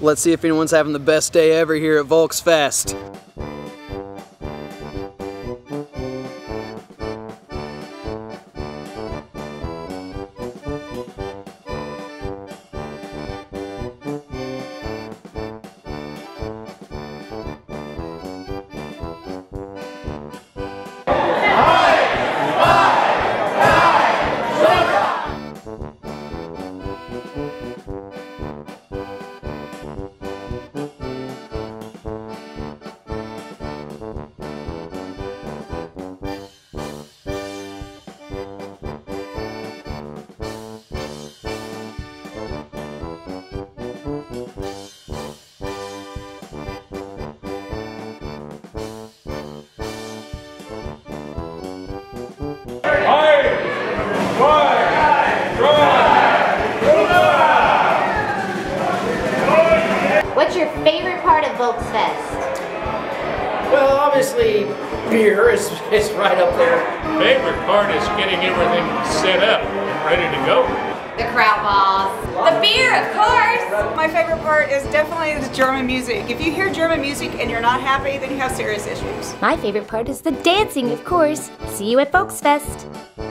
Let's see if anyone's having the best day ever here at Volksfest. What's your favorite part of Volksfest? Well, obviously, beer is right up there. Favorite part is getting everything set up and ready to go. The Krautballs. The beer, of course! My favorite part is definitely the German music. If you hear German music and you're not happy, then you have serious issues. My favorite part is the dancing, of course. See you at Volksfest.